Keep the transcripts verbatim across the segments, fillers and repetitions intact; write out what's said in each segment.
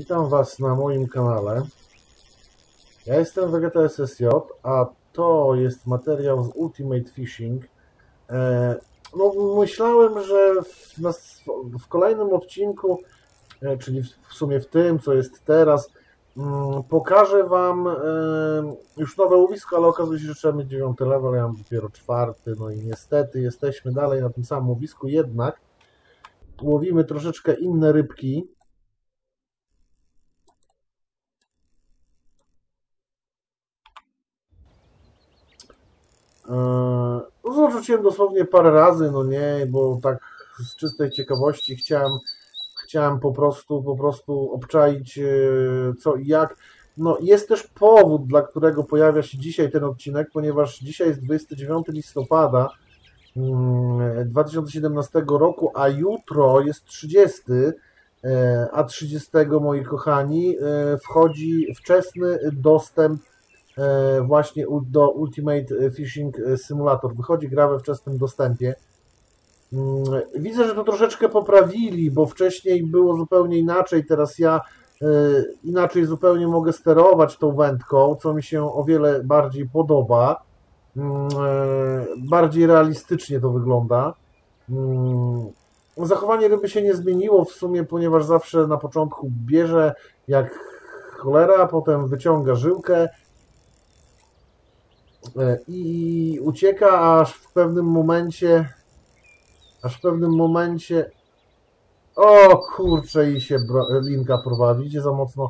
Witam Was na moim kanale. Ja jestem Vegeta S S J, a to jest materiał z Ultimate Fishing. No, myślałem, że w, nas, w kolejnym odcinku, czyli w sumie w tym, co jest teraz, pokażę Wam już nowe łowisko, ale okazuje się, że trzeba mieć dziewiąty level, ja mam dopiero czwarty, no i niestety jesteśmy dalej na tym samym łowisku, jednak łowimy troszeczkę inne rybki. No, rzuciłem dosłownie parę razy, no nie, bo tak z czystej ciekawości chciałem, chciałem po prostu, po prostu obczaić co i jak. No, jest też powód, dla którego pojawia się dzisiaj ten odcinek, ponieważ dzisiaj jest dwudziestego dziewiątego listopada dwa tysiące siedemnastego roku, a jutro jest trzydziesty, a trzydziestego, moi kochani, wchodzi wczesny dostęp właśnie do Ultimate Fishing Simulator. Wychodzi gra we wczesnym dostępie. Widzę, że to troszeczkę poprawili, bo wcześniej było zupełnie inaczej. Teraz ja inaczej zupełnie mogę sterować tą wędką, co mi się o wiele bardziej podoba. Bardziej realistycznie to wygląda. Zachowanie ryby się nie zmieniło w sumie, ponieważ zawsze na początku bierze jak cholera, potem wyciąga żyłkę i ucieka, aż w pewnym momencie, aż w pewnym momencie, o kurczę, i się linka porwała. Widzicie, za mocno,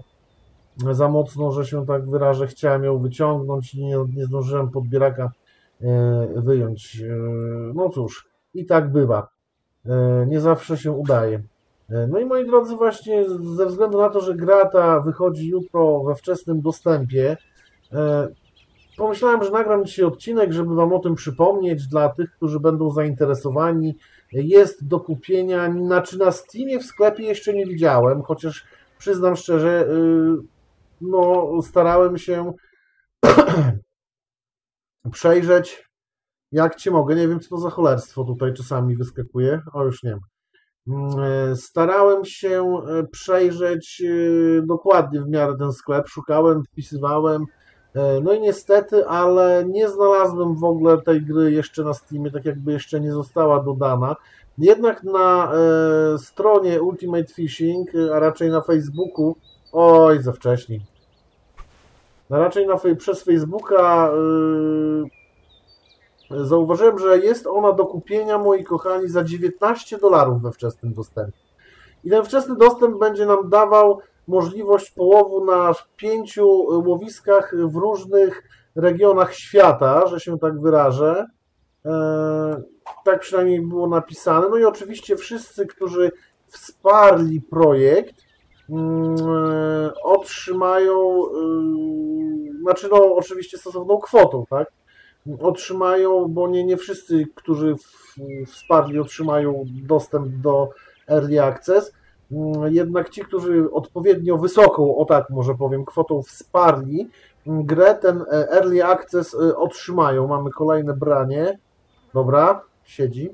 za mocno, że się tak wyrażę, chciałem ją wyciągnąć i nie, nie zdążyłem podbieraka wyjąć. No cóż, i tak bywa, nie zawsze się udaje. No i moi drodzy, właśnie ze względu na to, że gra ta wychodzi jutro we wczesnym dostępie, pomyślałem, że nagram dzisiaj odcinek, żeby Wam o tym przypomnieć dla tych, którzy będą zainteresowani. Jest do kupienia, znaczy na Steamie w sklepie jeszcze nie widziałem, chociaż przyznam szczerze, no starałem się przejrzeć jak Cię mogę. Nie wiem, co to za cholerstwo tutaj czasami wyskakuje. O, już nie ma. Starałem się przejrzeć dokładnie w miarę ten sklep, szukałem, wpisywałem. No i niestety, ale nie znalazłem w ogóle tej gry jeszcze na Steamie, tak jakby jeszcze nie została dodana. Jednak na e, stronie Ultimate Fishing, a raczej na Facebooku, oj, za wcześnie. A raczej na, przez Facebooka e, zauważyłem, że jest ona do kupienia, moi kochani, za dziewiętnaście dolarów we wczesnym dostępie. I ten wczesny dostęp będzie nam dawał możliwość połowu na pięciu łowiskach w różnych regionach świata, że się tak wyrażę. Tak przynajmniej było napisane. No i oczywiście wszyscy, którzy wsparli projekt, otrzymają, znaczy no oczywiście stosowną kwotą, tak? Otrzymają, bo nie, nie wszyscy, którzy wsparli, otrzymają dostęp do Early Access. Jednak ci, którzy odpowiednio wysoką, o tak może powiem, kwotą wsparli grę, ten Early Access otrzymają. Mamy kolejne branie. Dobra, siedzi.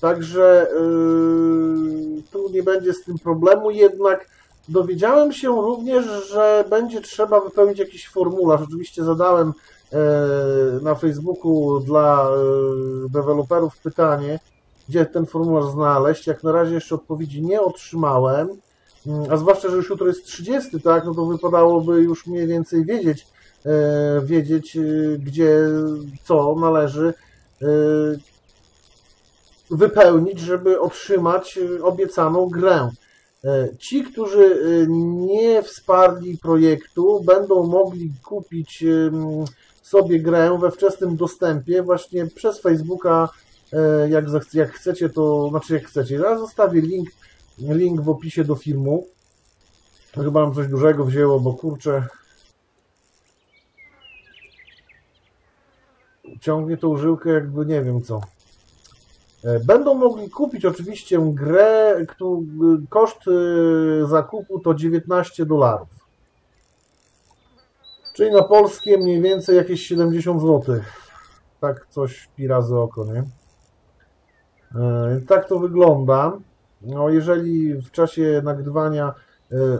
Także yy, tu nie będzie z tym problemu, jednak dowiedziałem się również, że będzie trzeba wypełnić jakiś formularz. Oczywiście zadałem yy, na Facebooku dla yy, deweloperów pytanie, gdzie ten formularz znaleźć. Jak na razie jeszcze odpowiedzi nie otrzymałem, a zwłaszcza, że już jutro jest trzydziesty, tak, no to wypadałoby już mniej więcej wiedzieć, e, wiedzieć gdzie, co należy e, wypełnić, żeby otrzymać obiecaną grę. E, ci, którzy nie wsparli projektu, będą mogli kupić e, sobie grę we wczesnym dostępie właśnie przez Facebooka. Jak, jak chcecie, to znaczy jak chcecie. Ja zostawię link, link w opisie do filmu. Chyba nam coś dużego wzięło, bo kurczę, ciągnie tą żyłkę jakby nie wiem co. Będą mogli kupić oczywiście grę, którą koszt zakupu to dziewiętnaście dolarów. Czyli na polskie mniej więcej jakieś siedemdziesiąt złotych. Tak coś pi razy oko, nie? Tak to wygląda. No, jeżeli w czasie nagrywania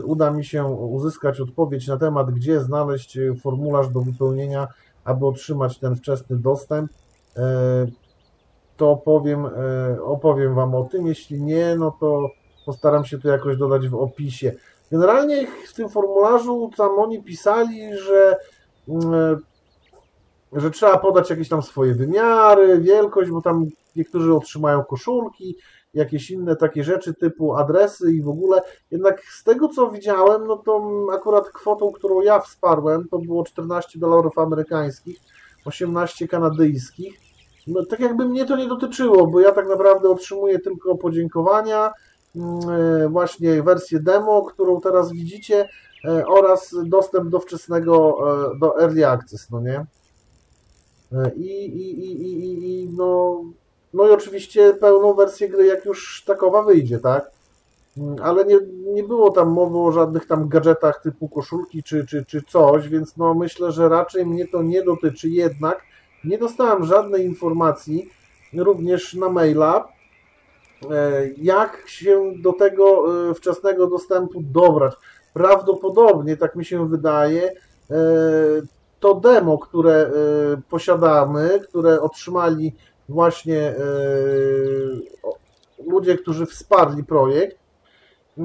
uda mi się uzyskać odpowiedź na temat, gdzie znaleźć formularz do wypełnienia, aby otrzymać ten wczesny dostęp, to powiem, opowiem Wam o tym. Jeśli nie, no to postaram się to jakoś dodać w opisie. Generalnie w tym formularzu tam oni pisali, że, że trzeba podać jakieś tam swoje wymiary, wielkość, bo tam niektórzy otrzymają koszulki, jakieś inne takie rzeczy typu adresy i w ogóle. Jednak z tego, co widziałem, no to akurat kwotą, którą ja wsparłem, to było czternaście dolarów amerykańskich, osiemnaście kanadyjskich. No, tak jakby mnie to nie dotyczyło, bo ja tak naprawdę otrzymuję tylko podziękowania, właśnie wersję demo, którą teraz widzicie, oraz dostęp do wczesnego, do Early Access, no nie? I, i, i, i, i no... No i oczywiście pełną wersję gry, jak już takowa wyjdzie, tak? Ale nie, nie było tam mowy o żadnych tam gadżetach typu koszulki czy, czy, czy coś, więc no myślę, że raczej mnie to nie dotyczy. Jednak nie dostałem żadnej informacji, również na maila, jak się do tego wczesnego dostępu dobrać. Prawdopodobnie, tak mi się wydaje, to demo, które posiadamy, które otrzymali właśnie yy, ludzie, którzy wsparli projekt, yy,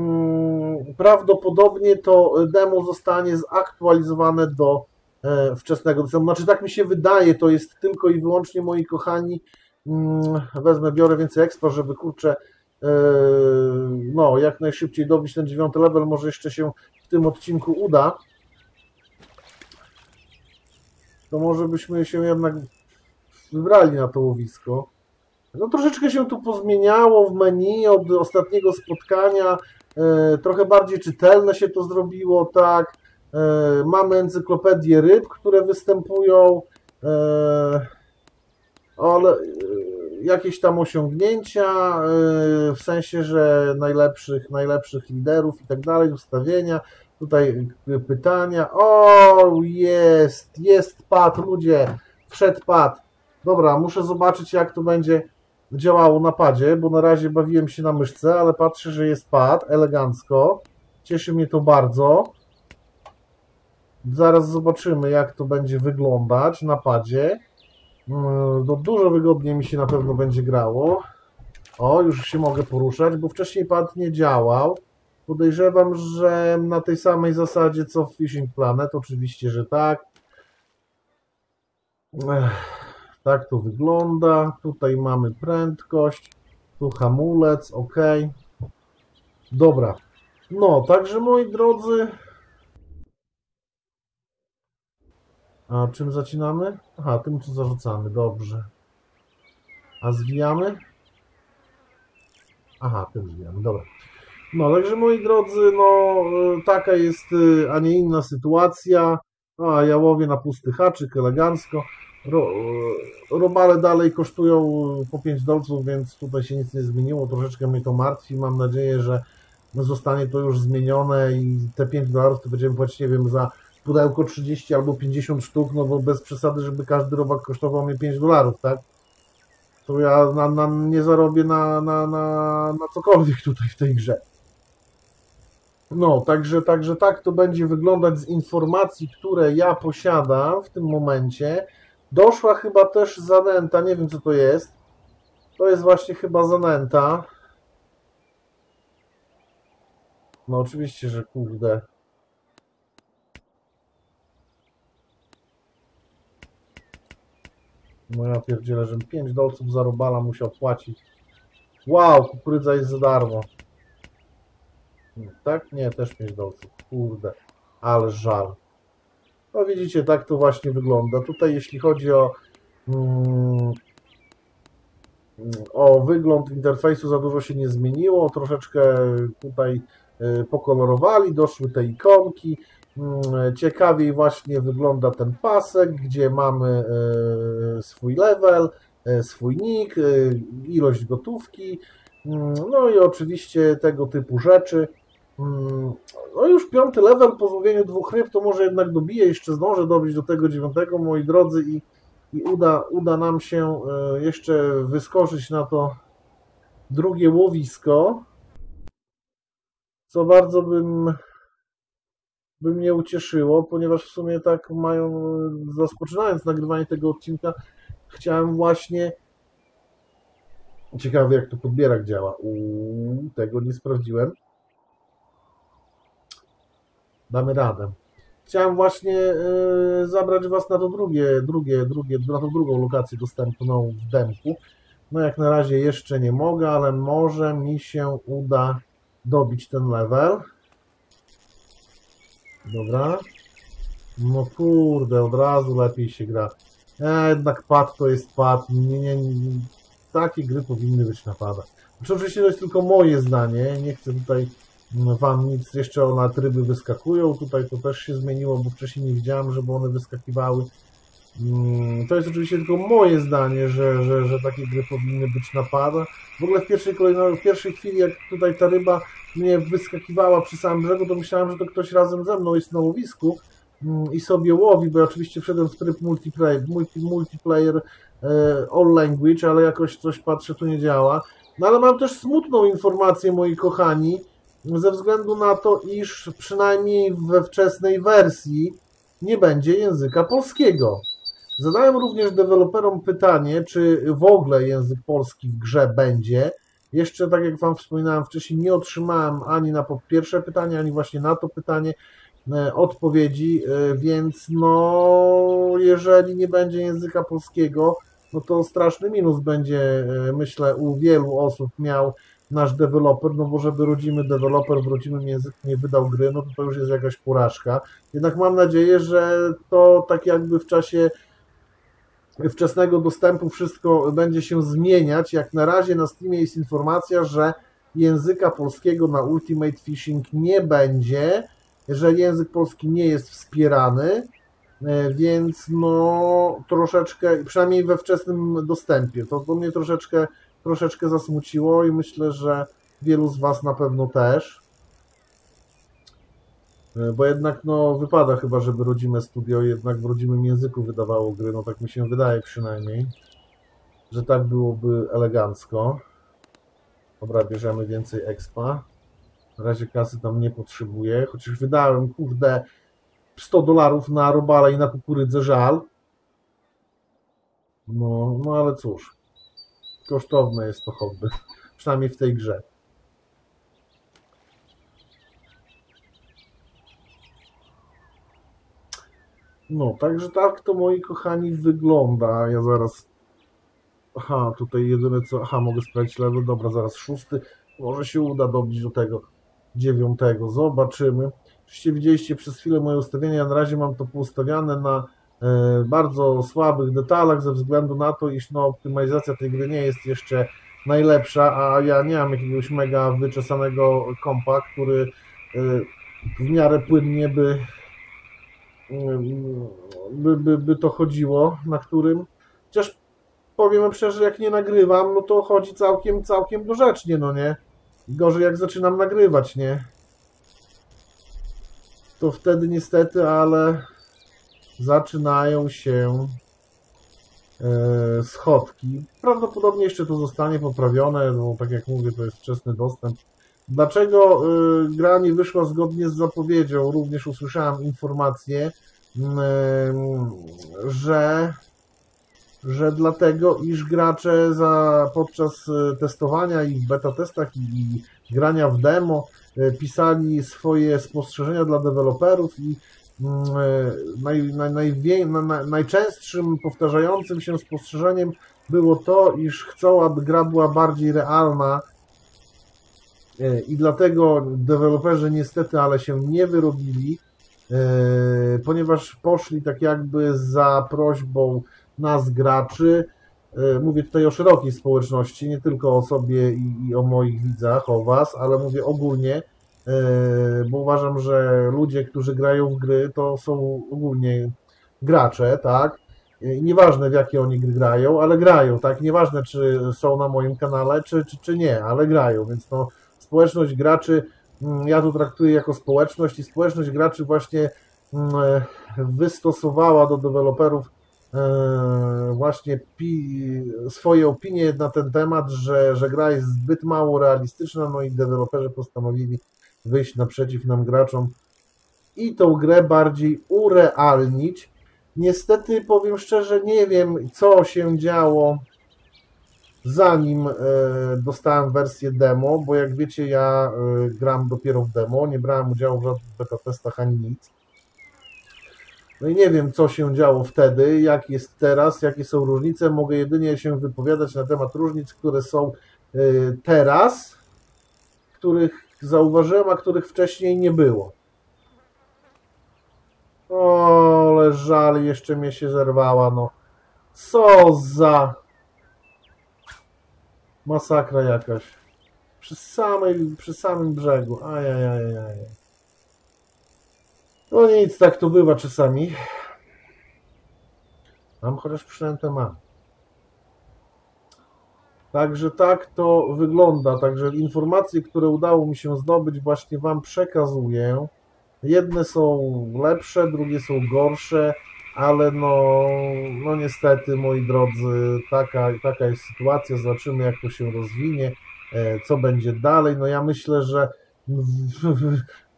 prawdopodobnie to demo zostanie zaktualizowane do yy, wczesnego dostępu. Znaczy, tak mi się wydaje, to jest tylko i wyłącznie, moi kochani, yy, wezmę, biorę więcej expo, żeby, kurczę, yy, no, jak najszybciej dobić ten dziewiąty level, może jeszcze się w tym odcinku uda. To może byśmy się jednak wybrali na to łowisko. No troszeczkę się tu pozmieniało w menu od ostatniego spotkania, e, trochę bardziej czytelne się to zrobiło, tak, e, mamy encyklopedię ryb, które występują, e, ale e, jakieś tam osiągnięcia, e, w sensie, że najlepszych, najlepszych liderów i tak dalej, ustawienia, tutaj pytania, o jest, jest pad, ludzie, wszedł pad. Dobra, muszę zobaczyć, jak to będzie działało na padzie, bo na razie bawiłem się na myszce, ale patrzę, że jest pad, elegancko. Cieszy mnie to bardzo. Zaraz zobaczymy, jak to będzie wyglądać na padzie. No, dużo wygodniej mi się na pewno będzie grało. O, już się mogę poruszać, bo wcześniej pad nie działał. Podejrzewam, że na tej samej zasadzie, co w Fishing Planet, oczywiście, że tak. Ech. Tak to wygląda, tutaj mamy prędkość, tu hamulec, ok. Dobra, no także moi drodzy, a czym zaczynamy? Aha, tym co zarzucamy, dobrze. A zwijamy? Aha, tym zwijamy, dobra. No także moi drodzy, no taka jest, a nie inna sytuacja. A ja łowię na pusty haczyk, elegancko. Ro, robale dalej kosztują po pięć dolców, więc tutaj się nic nie zmieniło, troszeczkę mnie to martwi, mam nadzieję, że zostanie to już zmienione i te pięć dolarów to będziemy płacić, nie wiem, za pudełko trzydzieści albo pięćdziesiąt sztuk, no bo bez przesady, żeby każdy robak kosztował mnie pięć dolarów, tak? To ja na, na, nie zarobię na, na, na, na cokolwiek tutaj w tej grze. No, także, także tak to będzie wyglądać z informacji, które ja posiadam w tym momencie. Doszła chyba też zanęta, nie wiem co to jest. To jest właśnie chyba zanęta. No oczywiście, że kurde. No ja pierdzielę, że pięć dolców za robala musiał płacić. Wow, kukurydza jest za darmo. Nie, tak? Nie, też pięć dolców. Kurde, ale żal. No widzicie, tak to właśnie wygląda. Tutaj jeśli chodzi o, mm, o wygląd interfejsu, za dużo się nie zmieniło. Troszeczkę tutaj y, pokolorowali, doszły te ikonki. Y, ciekawiej właśnie wygląda ten pasek, gdzie mamy y, swój level, y, swój nick, y, ilość gotówki, y, no i oczywiście tego typu rzeczy. No już piąty level po złowieniu dwóch ryb, to może jednak dobiję, jeszcze zdążę dobić do tego dziewiątego, moi drodzy, i, i uda, uda nam się jeszcze wyskoczyć na to drugie łowisko. co bardzo bym, by mnie ucieszyło, ponieważ w sumie tak mają, rozpoczynając nagrywanie tego odcinka, chciałem właśnie... Ciekawe, jak to podbierak działa. Uuu, tego nie sprawdziłem. Damy radę. Chciałem właśnie yy, zabrać Was na to drugie, drugie, drugie, na tą drugą lokację dostępną w demku. No jak na razie jeszcze nie mogę, ale może mi się uda dobić ten level. Dobra. No kurde, od razu lepiej się gra. E, jednak pad to jest pad. Nie, nie, nie. Takie gry powinny być na padach. Znaczy, oczywiście to jest tylko moje zdanie. Nie chcę tutaj Wam nic. Jeszcze one tryby wyskakują. Tutaj to też się zmieniło, bo wcześniej nie widziałem, żeby one wyskakiwały. To jest oczywiście tylko moje zdanie, że, że, że takie gry powinny być na padach. W ogóle w pierwszej, kolejno, w pierwszej chwili, jak tutaj ta ryba mnie wyskakiwała przy samym brzegu, to myślałem, że to ktoś razem ze mną jest na łowisku i sobie łowi, bo ja oczywiście wszedłem w tryb multiplayer, multi, multiplayer all language, ale jakoś coś patrzę, tu nie działa. No ale mam też smutną informację, moi kochani, ze względu na to, iż przynajmniej we wczesnej wersji nie będzie języka polskiego. Zadałem również deweloperom pytanie, czy w ogóle język polski w grze będzie. Jeszcze, tak jak Wam wspominałem wcześniej, nie otrzymałem ani na pierwsze pytanie, ani właśnie na to pytanie odpowiedzi, więc no, jeżeli nie będzie języka polskiego, no to straszny minus będzie, myślę, u wielu osób miał nasz deweloper, no bo żeby rodzimy deweloper w rodzimym języku nie wydał gry, no to to już jest jakaś porażka. Jednak mam nadzieję, że to tak jakby w czasie wczesnego dostępu wszystko będzie się zmieniać. Jak na razie na Steamie jest informacja, że języka polskiego na Ultimate Fishing nie będzie, że język polski nie jest wspierany, więc no troszeczkę, przynajmniej we wczesnym dostępie, to, to mnie troszeczkę, troszeczkę zasmuciło i myślę, że wielu z Was na pewno też, bo jednak no wypada chyba, żeby rodzime studio jednak w rodzimym języku wydawało gry, no tak mi się wydaje przynajmniej, że tak byłoby elegancko. Dobra, bierzemy więcej expa. Na razie kasy tam nie potrzebuję, chociaż wydałem, kurde, sto dolarów na robale i na kukurydzę, żal. No, no ale cóż, kosztowne jest to hobby, przynajmniej w tej grze. No, także tak to, moi kochani, wygląda. Ja zaraz... Aha, tutaj jedyne co... Aha, mogę sprawdzić level, dobra, zaraz szósty. Może się uda dobić do tego dziewiątego. Zobaczymy. Oczywiście widzieliście przez chwilę moje ustawienia. Ja na razie mam to poustawiane na e, bardzo słabych detalach ze względu na to, iż no, optymalizacja tej gry nie jest jeszcze najlepsza, a ja nie mam jakiegoś mega wyczesanego kompa, który e, w miarę płynnie by, e, by, by, by to chodziło, na którym... Chociaż powiem szczerze, jak nie nagrywam, no to chodzi całkiem, całkiem dorzecznie, no nie? Gorzej jak zaczynam nagrywać, nie? To wtedy niestety, ale zaczynają się yy, schodki. Prawdopodobnie jeszcze to zostanie poprawione, bo tak jak mówię, to jest wczesny dostęp. Dlaczego yy, gra nie wyszła zgodnie z zapowiedzią? Również usłyszałem informację, yy, że... że dlatego, iż gracze za, podczas testowania i w beta testach i, i grania w demo e, pisali swoje spostrzeżenia dla deweloperów i e, naj, naj, najwie, na, najczęstszym powtarzającym się spostrzeżeniem było to, iż chcą, aby gra była bardziej realna e, i dlatego deweloperzy niestety, ale się nie wyrobili, e, ponieważ poszli tak jakby za prośbą nas graczy, mówię tutaj o szerokiej społeczności, nie tylko o sobie i o moich widzach, o Was, ale mówię ogólnie, bo uważam, że ludzie, którzy grają w gry, to są ogólnie gracze, tak? I nieważne w jakie oni gry grają, ale grają, tak? Nieważne czy są na moim kanale, czy, czy, czy nie, ale grają, więc no społeczność graczy, ja to traktuję jako społeczność i społeczność graczy właśnie wystosowała do deweloperów właśnie pi, swoje opinie na ten temat, że, że gra jest zbyt mało realistyczna, no i deweloperzy postanowili wyjść naprzeciw nam graczom i tą grę bardziej urealnić. Niestety, powiem szczerze, nie wiem, co się działo zanim e, dostałem wersję demo, bo jak wiecie, ja e, gram dopiero w demo, nie brałem udziału w żadnych beta testach ani nic. No i nie wiem, co się działo wtedy, jak jest teraz, jakie są różnice. Mogę jedynie się wypowiadać na temat różnic, które są e, teraz, których zauważyłem, a których wcześniej nie było. O, ale żal, jeszcze mnie się zerwała, no. Co za masakra jakaś. Przy, samej, przy samym brzegu. Ajajajaj. No nic, tak to bywa czasami. Mam chociaż przynętę mam. Także tak to wygląda. Także informacje, które udało mi się zdobyć, właśnie Wam przekazuję. Jedne są lepsze, drugie są gorsze, ale no, no niestety, moi drodzy, taka, taka jest sytuacja. Zobaczymy, jak to się rozwinie, co będzie dalej. No ja myślę, że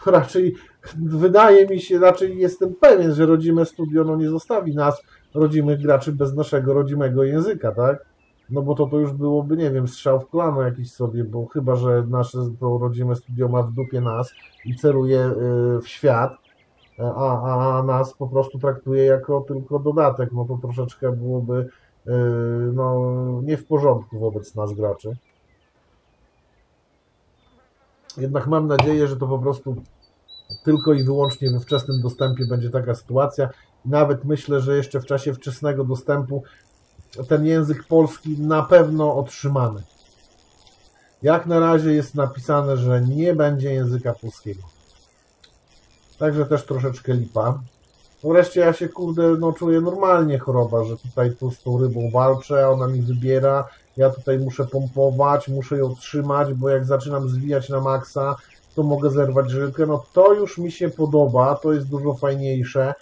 raczej wydaje mi się, raczej jestem pewien, że rodzime studio no nie zostawi nas, rodzimych graczy, bez naszego rodzimego języka, tak? No bo to to już byłoby, nie wiem, strzał w kolano jakiś sobie, bo chyba, że nasze to rodzime studio ma w dupie nas i ceruje w świat, a, a, a nas po prostu traktuje jako tylko dodatek, no to troszeczkę byłoby no, nie w porządku wobec nas graczy. Jednak mam nadzieję, że to po prostu tylko i wyłącznie we wczesnym dostępie będzie taka sytuacja. Nawet myślę, że jeszcze w czasie wczesnego dostępu ten język polski na pewno otrzymamy. Jak na razie jest napisane, że nie będzie języka polskiego. Także też troszeczkę lipa. Wreszcie ja się, kurde, no czuję normalnie choroba, że tutaj tu z tą rybą walczę, ona mi wybiera, ja tutaj muszę pompować, muszę ją trzymać, bo jak zaczynam zwijać na maksa, to mogę zerwać rybkę. No to już mi się podoba, to jest dużo fajniejsze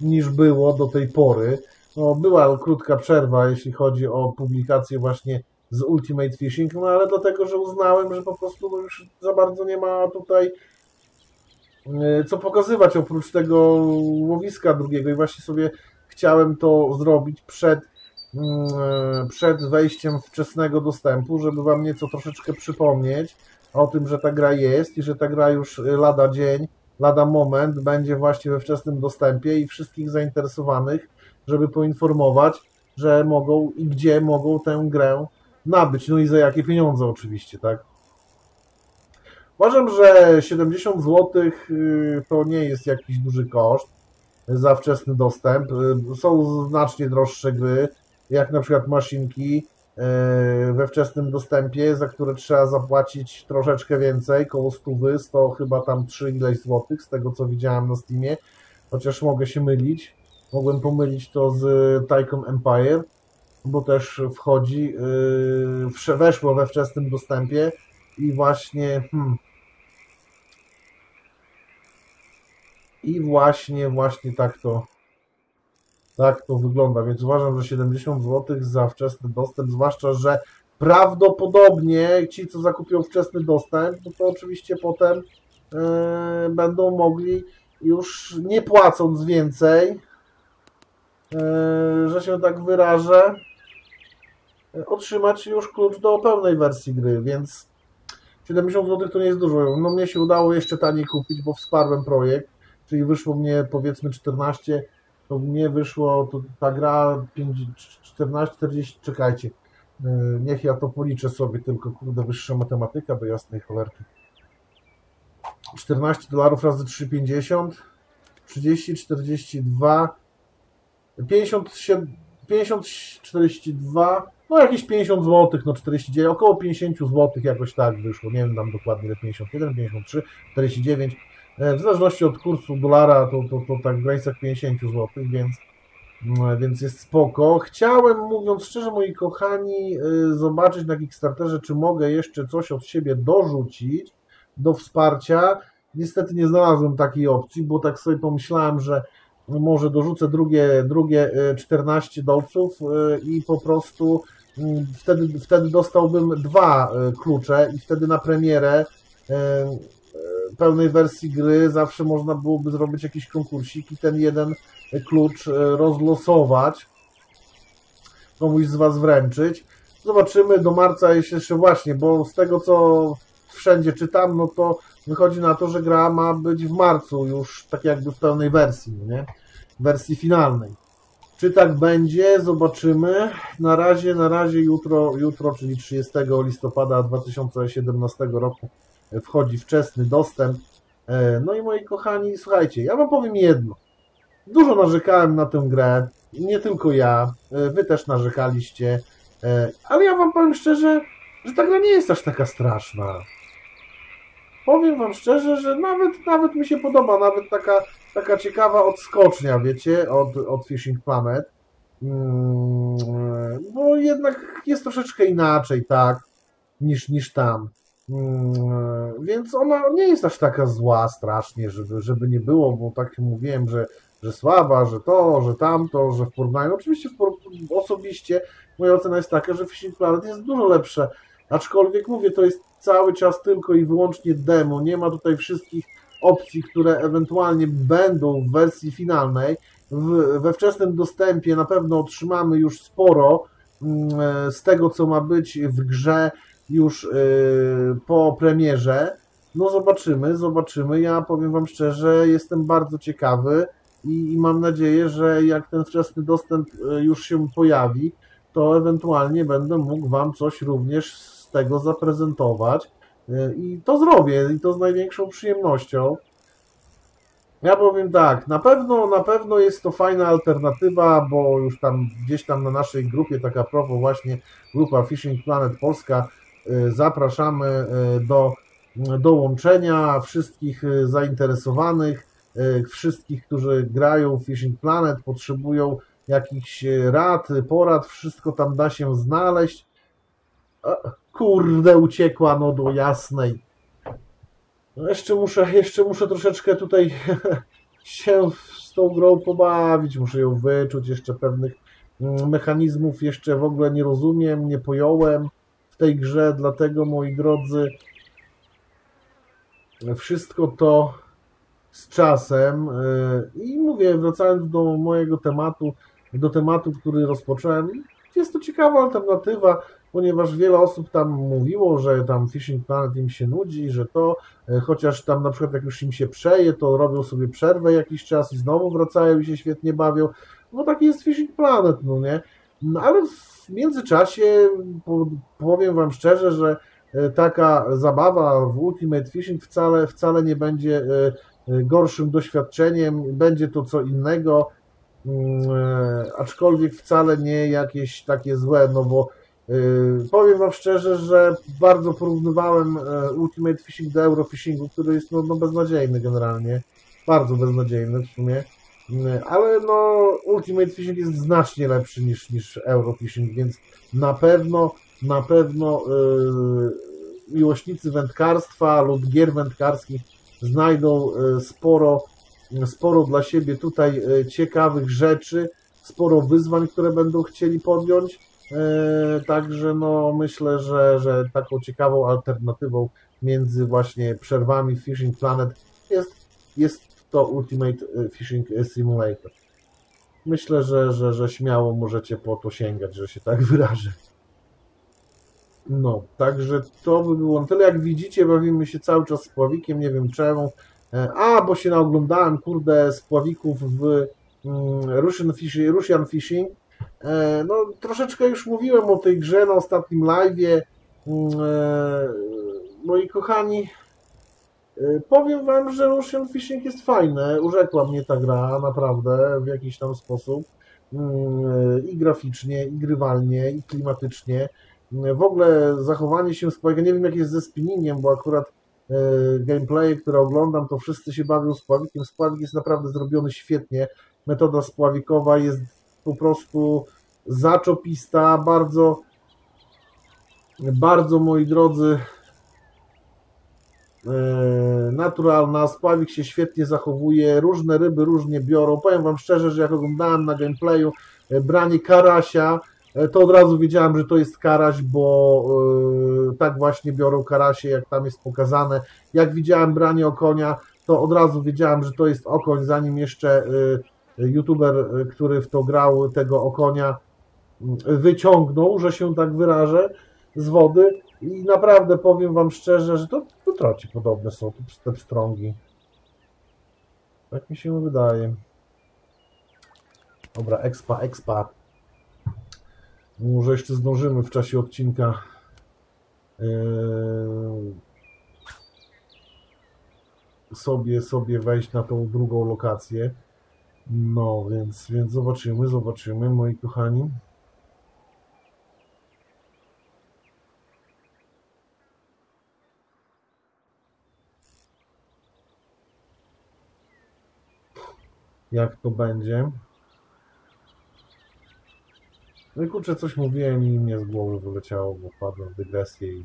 niż było do tej pory. No, była krótka przerwa, jeśli chodzi o publikację właśnie z Ultimate Fishing, no ale dlatego, że uznałem, że po prostu już za bardzo nie ma tutaj co pokazywać oprócz tego łowiska drugiego i właśnie sobie chciałem to zrobić przed, przed wejściem wczesnego dostępu, żeby Wam nieco troszeczkę przypomnieć o tym, że ta gra jest i że ta gra już lada dzień, lada moment będzie właśnie we wczesnym dostępie i wszystkich zainteresowanych, żeby poinformować, że mogą i gdzie mogą tę grę nabyć, no i za jakie pieniądze oczywiście, tak? Uważam, że siedemdziesiąt złotych to nie jest jakiś duży koszt za wczesny dostęp. Są znacznie droższe gry, jak na przykład maszynki we wczesnym dostępie, za które trzeba zapłacić troszeczkę więcej, koło stówy, sto chyba tam trzy ileś złotych, z tego co widziałem na Steamie, chociaż mogę się mylić. Mogłem pomylić to z Tycoon Empire, bo też wchodzi, yy, weszło we wczesnym dostępie i właśnie, hmm, i właśnie, właśnie tak to, tak to wygląda, więc uważam, że siedemdziesiąt złotych za wczesny dostęp, zwłaszcza, że prawdopodobnie ci, co zakupią wczesny dostęp, no to oczywiście potem yy, będą mogli już nie płacąc więcej, że się tak wyrażę, otrzymać już klucz do pełnej wersji gry, więc siedemdziesiąt złotych to nie jest dużo. No mnie się udało jeszcze taniej kupić, bo wsparłem projekt, czyli wyszło mnie powiedzmy czternaście, to mnie wyszło to, ta gra czternaście czterdzieści, czekajcie, niech ja to policzę sobie tylko, kurde, wyższa matematyka do jasnej cholerki. czternaście dolarów razy trzy pięćdziesiąt, trzydzieści czterdzieści dwa, pięćdziesiąt, czterdzieści dwa, no jakieś pięćdziesiąt złotych, no czterdzieści dziewięć, około pięćdziesiąt złotych jakoś tak wyszło, nie wiem tam dokładnie, ile pięćdziesiąt jeden, pięćdziesiąt trzy, czterdzieści dziewięć, w zależności od kursu dolara to, to, to tak w granicach pięćdziesiąt złotych, więc, więc jest spoko. Chciałem, mówiąc szczerze, moi kochani, zobaczyć na Kickstarterze, czy mogę jeszcze coś od siebie dorzucić do wsparcia. Niestety nie znalazłem takiej opcji, bo tak sobie pomyślałem, że może dorzucę drugie, drugie czternaście dolców i po prostu wtedy, wtedy dostałbym dwa klucze i wtedy na premierę pełnej wersji gry zawsze można byłoby zrobić jakiś konkursik i ten jeden klucz rozlosować, komuś z Was wręczyć. Zobaczymy do marca jeszcze właśnie, bo z tego co wszędzie czytam, no to wychodzi na to, że gra ma być w marcu już tak jakby w pełnej wersji, nie? Wersji finalnej. Czy tak będzie? Zobaczymy. Na razie, na razie jutro, jutro, czyli trzydziestego listopada dwa tysiące siedemnastego roku wchodzi wczesny dostęp. No i moi kochani, słuchajcie, ja Wam powiem jedno. Dużo narzekałem na tę grę, nie tylko ja, Wy też narzekaliście, ale ja Wam powiem szczerze, że ta gra nie jest aż taka straszna. Powiem Wam szczerze, że nawet, nawet mi się podoba, nawet taka, taka ciekawa odskocznia, wiecie, od, od Fishing Planet. Hmm, bo jednak jest troszeczkę inaczej, tak, niż, niż tam. Hmm, więc ona nie jest aż taka zła strasznie, żeby, żeby nie było, bo tak mówiłem, że, że słaba, że to, że tamto, że w porównaniu. Oczywiście w por... osobiście moja ocena jest taka, że Fishing Planet jest dużo lepsze. Aczkolwiek mówię, to jest cały czas tylko i wyłącznie demo, nie ma tutaj wszystkich opcji, które ewentualnie będą w wersji finalnej. We wczesnym dostępie na pewno otrzymamy już sporo z tego, co ma być w grze już po premierze. No zobaczymy, zobaczymy. Ja powiem Wam szczerze, jestem bardzo ciekawy i mam nadzieję, że jak ten wczesny dostęp już się pojawi, to ewentualnie będę mógł Wam coś również z tego zaprezentować i to zrobię, i to z największą przyjemnością. Ja powiem tak, na pewno, na pewno jest to fajna alternatywa, bo już tam gdzieś tam na naszej grupie, tak a propos właśnie grupa Fishing Planet Polska, zapraszamy do dołączenia wszystkich zainteresowanych, wszystkich, którzy grają w Fishing Planet, potrzebują jakichś rad, porad, wszystko tam da się znaleźć. Kurde, uciekła, no do jasnej. No jeszcze muszę, jeszcze muszę troszeczkę tutaj się z tą grą pobawić, muszę ją wyczuć, jeszcze pewnych mechanizmów jeszcze w ogóle nie rozumiem, nie pojąłem w tej grze, dlatego moi drodzy, wszystko to z czasem i mówię, wracając do mojego tematu, do tematu, który rozpocząłem, jest to ciekawa alternatywa, ponieważ wiele osób tam mówiło, że tam Fishing Planet im się nudzi, że to, chociaż tam na przykład jak już im się przeje, to robią sobie przerwę jakiś czas i znowu wracają i się świetnie bawią. No taki jest Fishing Planet, no nie? No, ale w międzyczasie powiem Wam szczerze, że taka zabawa w Ultimate Fishing wcale, wcale nie będzie gorszym doświadczeniem, będzie to co innego, aczkolwiek wcale nie jakieś takie złe, no bo powiem Wam szczerze, że bardzo porównywałem Ultimate Fishing do Euro Fishingu, który jest no, no beznadziejny generalnie, bardzo beznadziejny w sumie, ale no Ultimate Fishing jest znacznie lepszy niż, niż Euro Fishing, więc na pewno, na pewno yy, miłośnicy wędkarstwa lub gier wędkarskich znajdą sporo, sporo dla siebie tutaj ciekawych rzeczy, sporo wyzwań, które będą chcieli podjąć. Także no myślę, że, że taką ciekawą alternatywą między właśnie przerwami Fishing Planet jest, jest to Ultimate Fishing Simulator. Myślę, że, że, że śmiało możecie po to sięgać, że się tak wyrażę. No, także to by było na tyle. Jak widzicie, bawimy się cały czas z pławikiem, nie wiem czemu. A, bo się naoglądałem, kurde, z pławików w Russian Fishing, Russian Fishing. No, troszeczkę już mówiłem o tej grze na ostatnim live'ie. Moi kochani, powiem Wam, że Russian Fishing jest fajne. Urzekła mnie ta gra, naprawdę, w jakiś tam sposób. I graficznie, i grywalnie, i klimatycznie. W ogóle zachowanie się spławika, nie wiem jak jest ze spinningiem, bo akurat e, gameplaye, które oglądam, to wszyscy się bawią spławikiem. Spławik jest naprawdę zrobiony świetnie. Metoda spławikowa jest po prostu zaczopista, bardzo, bardzo moi drodzy, e, naturalna, spławik się świetnie zachowuje, różne ryby różnie biorą. Powiem Wam szczerze, że jak oglądałem na gameplayu branie karasia, to od razu wiedziałem, że to jest karaś, bo yy, tak właśnie biorą karasie, jak tam jest pokazane. Jak widziałem branie okonia, to od razu wiedziałem, że to jest okoń, zanim jeszcze yy, youtuber, yy, który w to grał, tego okonia yy, wyciągnął, że się tak wyrażę, z wody. I naprawdę powiem Wam szczerze, że to, to troci podobne są te pstrągi. Tak mi się wydaje. Dobra, expa, expa. Może jeszcze zdążymy w czasie odcinka. Yy... Sobie, sobie wejść na tą drugą lokację. No więc, więc zobaczymy, zobaczymy, moi kochani. Jak to będzie? No i kurczę, coś mówiłem i mnie z głowy wyleciało, bo padłem w dygresję i...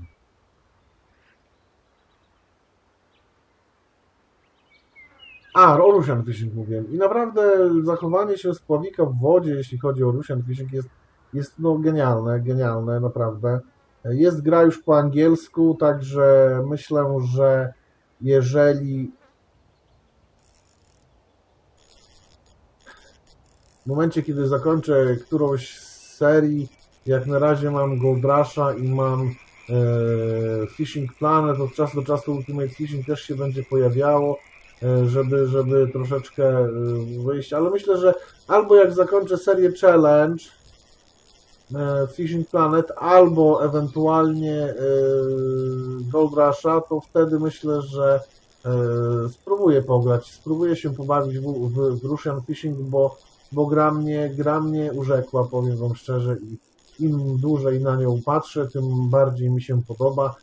A, o Russian Fishing mówiłem. I naprawdę zachowanie się spławika w wodzie, jeśli chodzi o Russian Fishing, jest, jest no genialne, genialne, naprawdę. Jest gra już po angielsku, także myślę, że jeżeli... W momencie, kiedy zakończę którąś z serii, jak na razie mam Goldrasha i mam e, Fishing Planet, od czasu do czasu Ultimate Fishing też się będzie pojawiało, e, żeby, żeby troszeczkę e, wyjść, ale myślę, że albo jak zakończę serię Challenge e, Fishing Planet, albo ewentualnie e, Goldrasha, to wtedy myślę, że e, spróbuję pograć, spróbuję się pobawić w, w, w Russian Fishing, bo bo gra mnie, gra mnie urzekła, powiem Wam szczerze, i im dłużej na nią patrzę, tym bardziej mi się podoba.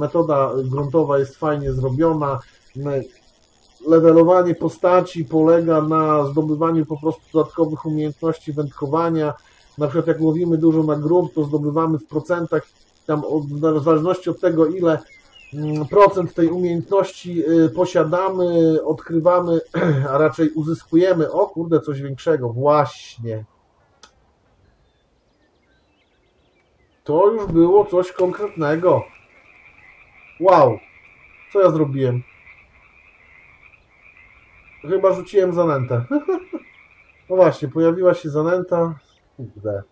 Metoda gruntowa jest fajnie zrobiona, levelowanie postaci polega na zdobywaniu po prostu dodatkowych umiejętności wędkowania, na przykład jak łowimy dużo na grób, to zdobywamy w procentach, tam od, w zależności od tego, ile procent tej umiejętności posiadamy, odkrywamy, a raczej uzyskujemy, o kurde, coś większego, właśnie. To już było coś konkretnego. Wow, co ja zrobiłem? Chyba rzuciłem zanętę. No właśnie, pojawiła się zanęta, kurde,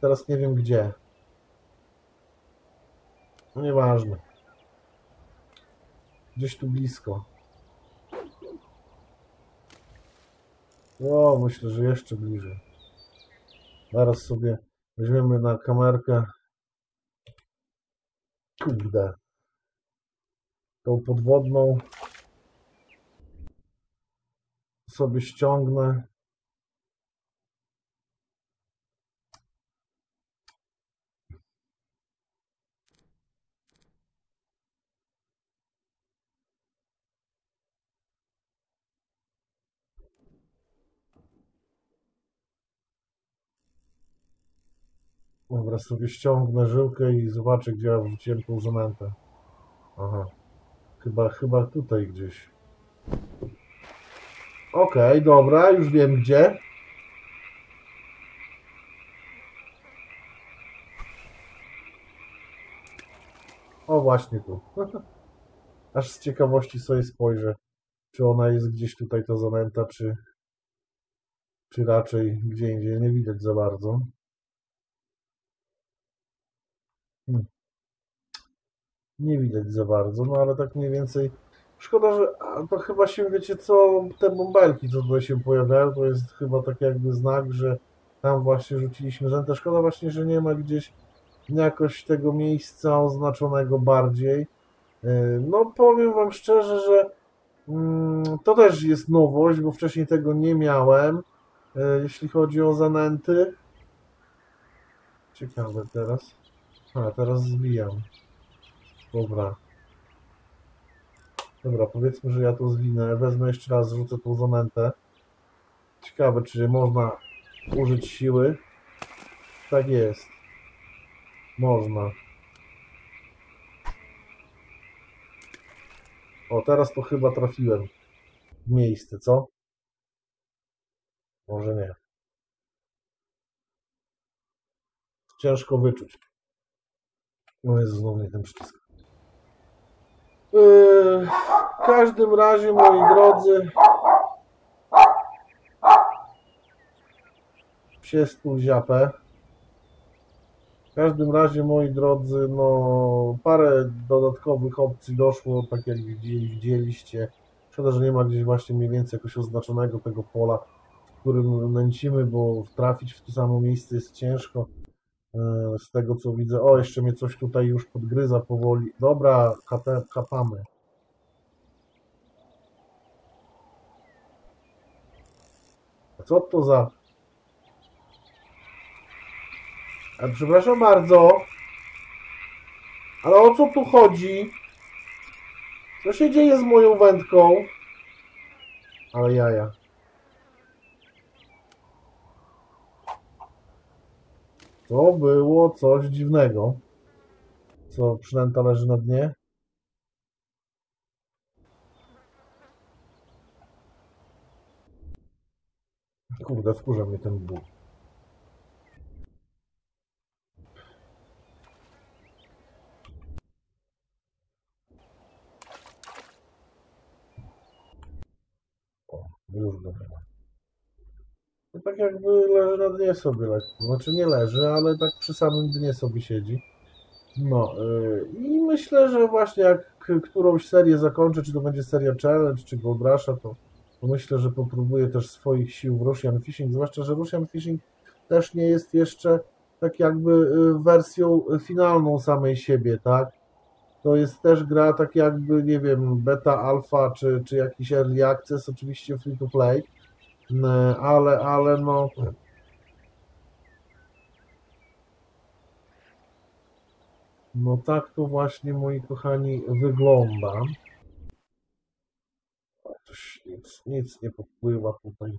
teraz nie wiem gdzie. No nieważne. Gdzieś tu blisko. O, myślę, że jeszcze bliżej. Zaraz sobie weźmiemy na kamerkę. Kurde. Tą podwodną. Sobie ściągnę. Dobra, sobie ściągnę żyłkę i zobaczę, gdzie ja wrzuciłem tą zanętę. Aha. Chyba, chyba tutaj gdzieś. Okej, okay, dobra, już wiem gdzie. O, właśnie tu. Aż z ciekawości sobie spojrzę, czy ona jest gdzieś tutaj, ta zanęta, czy, czy raczej gdzie indziej. Nie widać za bardzo. Hmm. Nie widać za bardzo, no ale tak mniej więcej. Szkoda, że a, to chyba się, wiecie co, te bąbelki, co tutaj się pojawiają, to jest chyba tak jakby znak, że tam właśnie rzuciliśmy zanętę. Szkoda właśnie, że nie ma gdzieś jakoś tego miejsca oznaczonego bardziej. No powiem Wam szczerze, że mm, to też jest nowość, bo wcześniej tego nie miałem, jeśli chodzi o zanęty. Ciekawe teraz. A, teraz zwijam. Dobra. Dobra, powiedzmy, że ja to zwinę. Wezmę jeszcze raz, rzucę tą zanętę. Ciekawe, czy można użyć siły. Tak jest. Można. O, teraz to chyba trafiłem w miejsce, co? Może nie. Ciężko wyczuć. No jest znowu nie ten przycisk. Yy, w każdym razie, moi drodzy, psie stół ziapę. W każdym razie, moi drodzy, no parę dodatkowych opcji doszło, tak jak widzieliście. Szkoda, że nie ma gdzieś właśnie mniej więcej jakoś oznaczonego tego pola, w którym nęcimy, bo trafić w to samo miejsce jest ciężko. Z tego co widzę, o, jeszcze mnie coś tutaj już podgryza powoli. Dobra, kapamy. A co to za... A przepraszam bardzo, ale o co tu chodzi? Co się dzieje z moją wędką? Ale jaja. To było coś dziwnego. Co, przynęta leży na dnie? Kurde, wkurza mnie ten ból. O, już go nie ma. Tak jakby leży na dnie sobie, znaczy nie leży, ale tak przy samym dnie sobie siedzi. No yy, i myślę, że właśnie jak którąś serię zakończę, czy to będzie seria Challenge, czy Goldrasha, to, to myślę, że popróbuję też swoich sił w Russian Fishing, zwłaszcza, że Russian Fishing też nie jest jeszcze tak jakby wersją finalną samej siebie, tak? To jest też gra tak jakby, nie wiem, beta, alfa, czy, czy jakiś early access, oczywiście free to play. Ale, ale no... No tak to właśnie, moi kochani, wygląda. Coś, nic, nic nie popływa tutaj.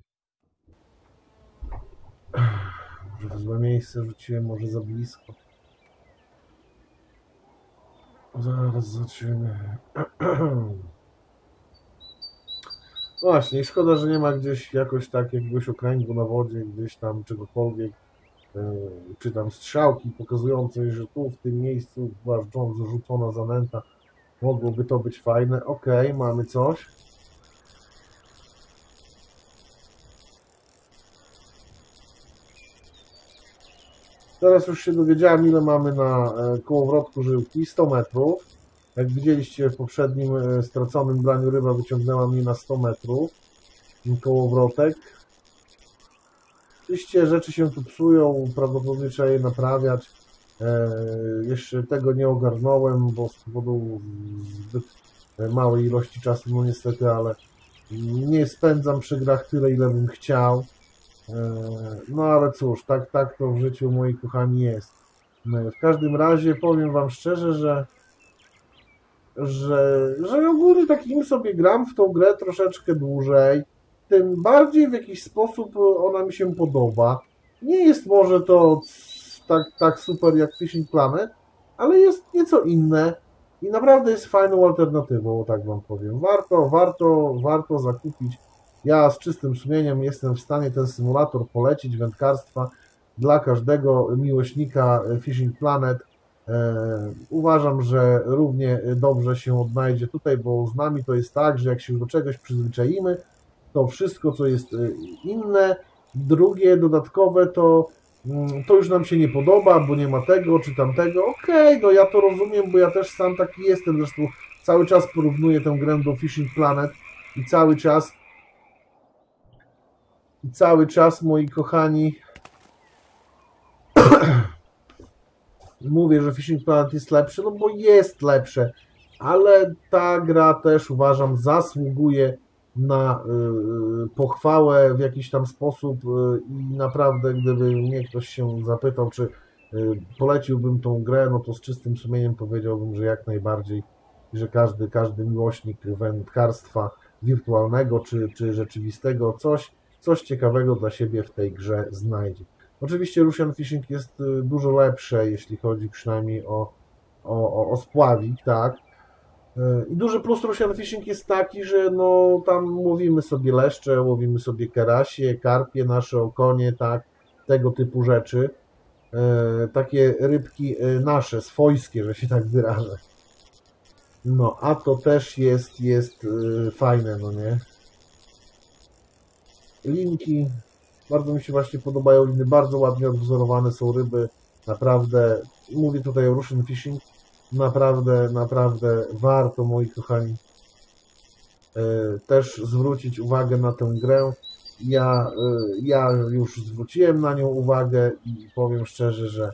Może w złe miejsce rzuciłem, może za blisko. Zaraz zaczynamy. Właśnie, szkoda, że nie ma gdzieś jakoś tak jakiegoś okręgu na wodzie, gdzieś tam czegokolwiek, yy, czy tam strzałki pokazującej, że tu w tym miejscu była rzucona zanęta, mogłoby to być fajne. Okej, okay, mamy coś. Teraz już się dowiedziałem, ile mamy na kołowrotku żyłki, sto metrów. Jak widzieliście w poprzednim straconym braniu ryba wyciągnęła mnie na sto metrów kołowrotek. Oczywiście rzeczy się tu psują, prawdopodobnie trzeba je naprawiać. E, jeszcze tego nie ogarnąłem, bo z powodu zbyt małej ilości czasu, no niestety, ale nie spędzam przy grach tyle, ile bym chciał. E, no ale cóż, tak, tak to w życiu, moi kochani, jest. E, w każdym razie powiem wam szczerze, że Że, że ogólnie tak im sobie gram w tą grę troszeczkę dłużej, tym bardziej w jakiś sposób ona mi się podoba. Nie jest może to tak, tak super jak Fishing Planet, ale jest nieco inne i naprawdę jest fajną alternatywą, tak wam powiem. Warto, warto, warto zakupić. Ja z czystym sumieniem jestem w stanie ten symulator polecić wędkarstwa dla każdego miłośnika Fishing Planet. Uważam, że równie dobrze się odnajdzie tutaj, bo z nami to jest tak, że jak się do czegoś przyzwyczaimy, to wszystko, co jest inne, drugie, dodatkowe, to, to już nam się nie podoba, bo nie ma tego czy tamtego. Okej, okay, no ja to rozumiem, bo ja też sam taki jestem, zresztą cały czas porównuję tę grę do Fishing Planet i cały czas, i cały czas, moi kochani, mówię, że Fishing Planet jest lepsze, no bo jest lepsze, ale ta gra też uważam zasługuje na y, pochwałę w jakiś tam sposób y, i naprawdę gdyby mnie ktoś się zapytał, czy y, poleciłbym tą grę, no to z czystym sumieniem powiedziałbym, że jak najbardziej, że każdy, każdy miłośnik wędkarstwa wirtualnego czy, czy rzeczywistego coś, coś ciekawego dla siebie w tej grze znajdzie. Oczywiście Russian Fishing jest dużo lepsze, jeśli chodzi przynajmniej o, o, o spławik, tak? I duży plus Russian Fishing jest taki, że no tam łowimy sobie leszcze, łowimy sobie karasie, karpie nasze, okonie, tak, tego typu rzeczy. E, takie rybki nasze, swojskie, że się tak wyrażę. No, a to też jest, jest e, fajne, no nie? Linki, bardzo mi się właśnie podobają liny, bardzo ładnie odwzorowane są ryby, naprawdę, mówię tutaj o Russian Fishing. Naprawdę, naprawdę warto, moi kochani, też zwrócić uwagę na tę grę. Ja, ja już zwróciłem na nią uwagę i powiem szczerze, że,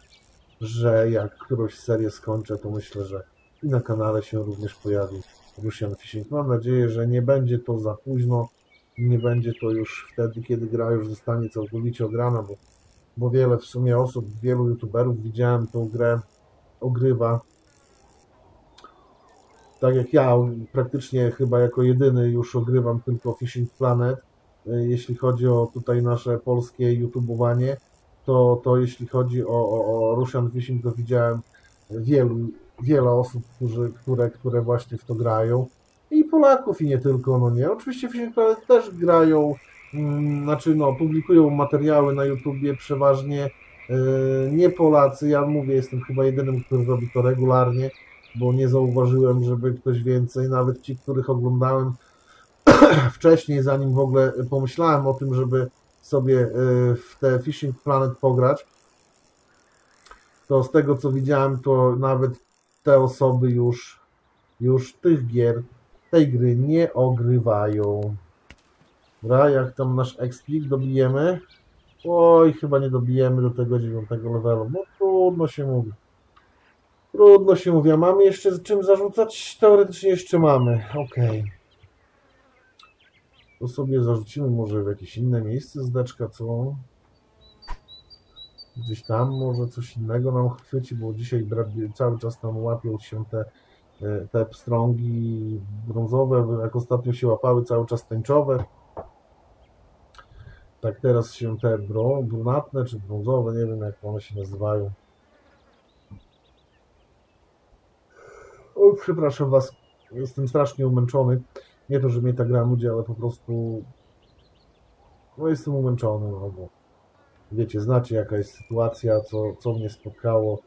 że jak którąś serię skończę, to myślę, że i na kanale się również pojawi Russian Fishing. Mam nadzieję, że nie będzie to za późno, nie będzie to już wtedy, kiedy gra już zostanie całkowicie ograna, bo, bo wiele w sumie osób, wielu youtuberów widziałem tą grę, ogrywa. Tak jak ja, praktycznie chyba jako jedyny już ogrywam tylko Fishing Planet. Jeśli chodzi o tutaj nasze polskie youtubowanie, to, to jeśli chodzi o, o, o Russian Fishing, to widziałem wielu, wiele osób, którzy, które, które właśnie w to grają. I Polaków, i nie tylko, no nie. Oczywiście Fishing Planet też grają, hmm, znaczy no, publikują materiały na YouTubie, przeważnie yy, nie Polacy. Ja mówię, jestem chyba jedynym, który robi to regularnie, bo nie zauważyłem, żeby ktoś więcej, nawet ci, których oglądałem wcześniej, zanim w ogóle pomyślałem o tym, żeby sobie w te Fishing Planet pograć, to z tego, co widziałem, to nawet te osoby już, już tych gier, tej gry nie ogrywają. Dobra, jak tam nasz explik dobijemy? Oj, chyba nie dobijemy do tego dziewiątego levelu, no trudno się mówi. Trudno się mówi, a mamy jeszcze z czym zarzucać? Teoretycznie jeszcze mamy, okej. Okay. To sobie zarzucimy może w jakieś inne miejsce zdeczka, co? Gdzieś tam może coś innego nam chwyci, bo dzisiaj cały czas nam łapią się te, te pstrągi brązowe, jak ostatnio się łapały cały czas tęczowe. Tak teraz się te brunatne czy brązowe, nie wiem jak one się nazywają. O, przepraszam was, jestem strasznie umęczony. Nie to, że mnie ta gra nudzi, ale po prostu... No jestem umęczony, no bo... Wiecie, znacie jaka jest sytuacja, co, co mnie spotkało.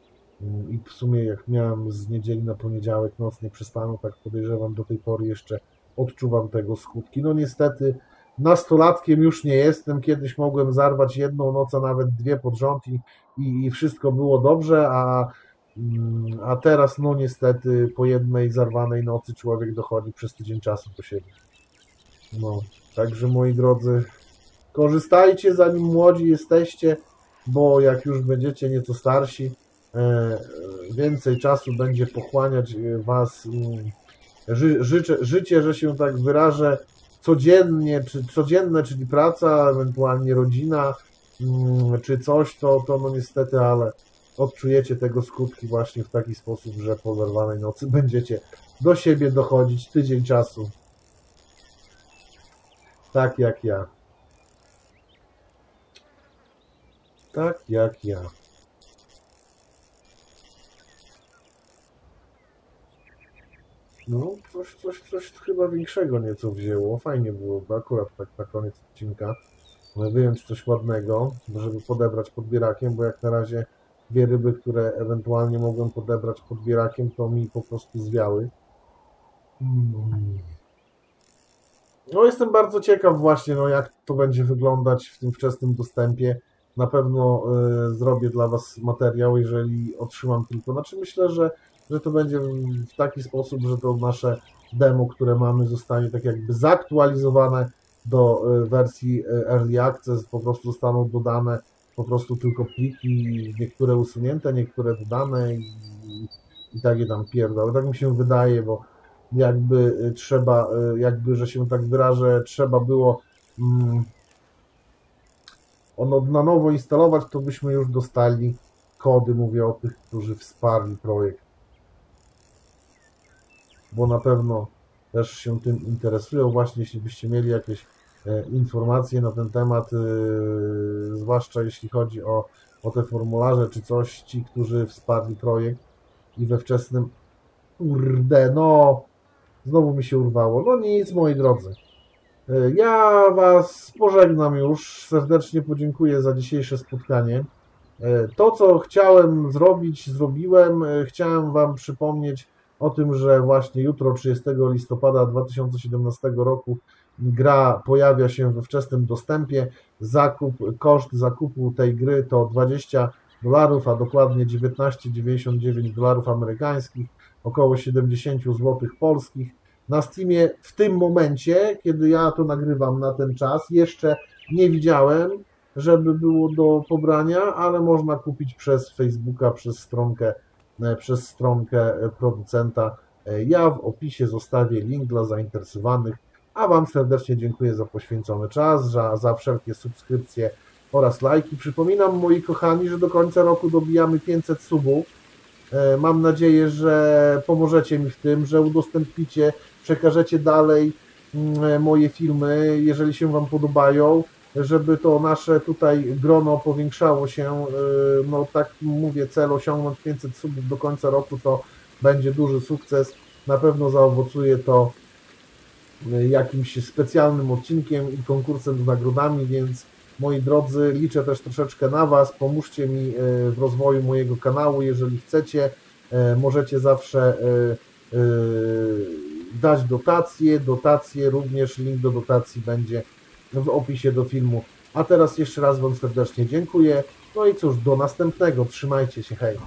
I w sumie jak miałem z niedzieli na poniedziałek noc nieprzestaną, tak podejrzewam, do tej pory jeszcze odczuwam tego skutki. No niestety, nastolatkiem już nie jestem. Kiedyś mogłem zarwać jedną noc, a nawet dwie pod rząd i, i, i wszystko było dobrze, a... A teraz, no niestety, po jednej zarwanej nocy człowiek dochodzi przez tydzień czasu do siebie. No, także moi drodzy, korzystajcie zanim młodzi jesteście, bo jak już będziecie nieco starsi, e, więcej czasu będzie pochłaniać was e, ży, życie, życie, że się tak wyrażę, codziennie, czy, codzienne, czyli praca, ewentualnie rodzina, mm, czy coś, to, to no niestety, ale... Odczujecie tego skutki właśnie w taki sposób, że po zerwanej nocy będziecie do siebie dochodzić tydzień czasu. Tak jak ja. Tak jak ja. No, coś, coś, coś chyba większego nieco wzięło. Fajnie było, bo akurat tak na koniec odcinka. Wyjąć coś ładnego, żeby podebrać podbierakiem, bo jak na razie dwie ryby, które ewentualnie mogłem podebrać podbierakiem, to mi po prostu zwiały. No jestem bardzo ciekaw właśnie, no jak to będzie wyglądać w tym wczesnym dostępie. Na pewno y, zrobię dla was materiał, jeżeli otrzymam tylko. Znaczy myślę, że, że to będzie w taki sposób, że to nasze demo, które mamy, zostanie tak jakby zaktualizowane do y, wersji y, Early Access, po prostu zostaną dodane po prostu tylko pliki, niektóre usunięte, niektóre dodane i, i takie tam pierdoły. Tak mi się wydaje, bo jakby trzeba, jakby, że się tak wyrażę, trzeba było mm, ono na nowo instalować, to byśmy już dostali kody, mówię o tych, którzy wsparli projekt. Bo na pewno też się tym interesują, właśnie jeśli byście mieli jakieś informacje na ten temat, yy, zwłaszcza jeśli chodzi o, o te formularze czy coś, ci, którzy wsparli projekt i we wczesnym, kurde, no Znowu mi się urwało. No nic, moi drodzy. Ja was pożegnam już. Serdecznie podziękuję za dzisiejsze spotkanie. To, co chciałem zrobić, zrobiłem. Chciałem wam przypomnieć o tym, że właśnie jutro, trzydziestego listopada dwa tysiące siedemnastego roku, gra pojawia się we wczesnym dostępie. Zakup, koszt zakupu tej gry to dwadzieścia dolarów, a dokładnie dziewiętnaście dziewięćdziesiąt dziewięć dolarów amerykańskich, około siedemdziesiąt złotych polskich. Na Steamie w tym momencie, kiedy ja to nagrywam na ten czas, jeszcze nie widziałem, żeby było do pobrania, ale można kupić przez Facebooka, przez stronkę, przez stronkę producenta. Ja w opisie zostawię link dla zainteresowanych, a wam serdecznie dziękuję za poświęcony czas, za, za wszelkie subskrypcje oraz lajki. Przypominam, moi kochani, że do końca roku dobijamy pięćset subów. Mam nadzieję, że pomożecie mi w tym, że udostępnicie, przekażecie dalej moje filmy, jeżeli się wam podobają, żeby to nasze tutaj grono powiększało się. No tak mówię, cel osiągnąć pięćset subów do końca roku to będzie duży sukces. Na pewno zaowocuje to jakimś specjalnym odcinkiem i konkursem z nagrodami, więc moi drodzy, liczę też troszeczkę na was, pomóżcie mi w rozwoju mojego kanału, jeżeli chcecie, możecie zawsze dać dotacje, dotacje, również link do dotacji będzie w opisie do filmu. A teraz jeszcze raz wam serdecznie dziękuję, no i cóż, do następnego, trzymajcie się, hej!